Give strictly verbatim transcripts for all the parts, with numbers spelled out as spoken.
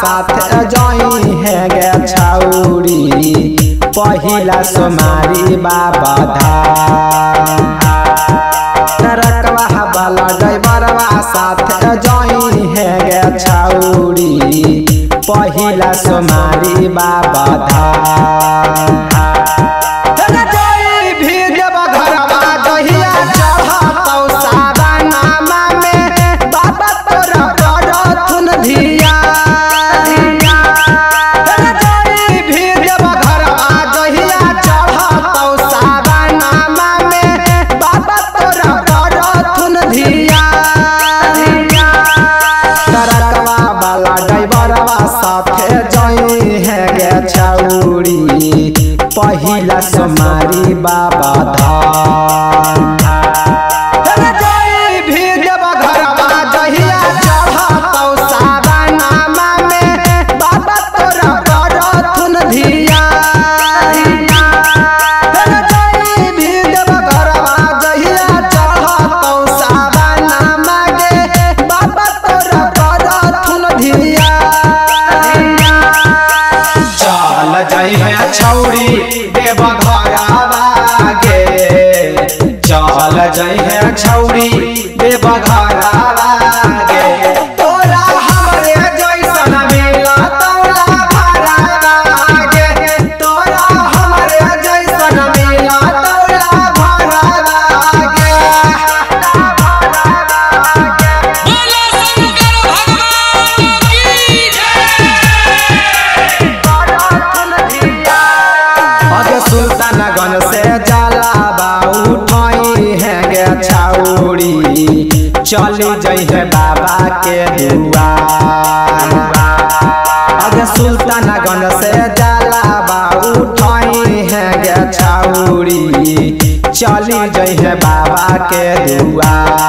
साथ जाई है गे छौरी पहिला सोमारी बाबा ट्रकवा वाला ड्राइवरवा साथ जाई है गे छौरी पहिला सोमारी बाबा पहिला सोमारी बाबा धाम जई भी देव घरवा जहिया चढ़तौ सावनमा में बाबा तोरा करथुन धिया जई भी देव घरवा जहिया चढ़तौ सावनमा गे बाबा तोरा करथुन धिया चल जई है छौरी देव घरवा गे चल जई है छौरी देव घरवा गे तोरा हमरे जैसन मिला तोरा भरवा गे तोरा हमरे जैसन मिला तोरा भरवा गे बोले शंकर भगवान की जय। सुल्तानगंज से जलावा उठाई है गे छौरी चली जाइ है बाबा के दुआर। सुल्तानगंज से जलावा उठाई है गे छौरी चली जाइ है बाबा के दुआर।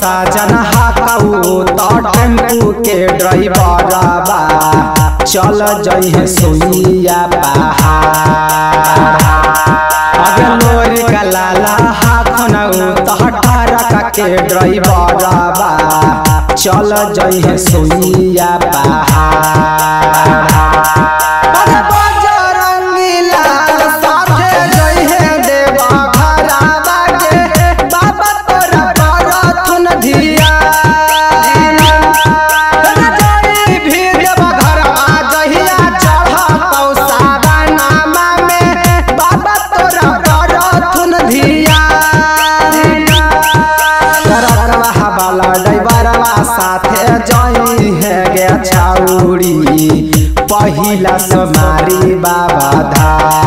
साजन हाकौ तो टेम्पू के ड्राइवरवा चल जाइ है सोइया पहाड़। लोरी का लाला हाकौ तो ट्रक के ड्राइवरवा चल जाइ है सोइया पहाड़। पहिला सोमारी बाबा धाम।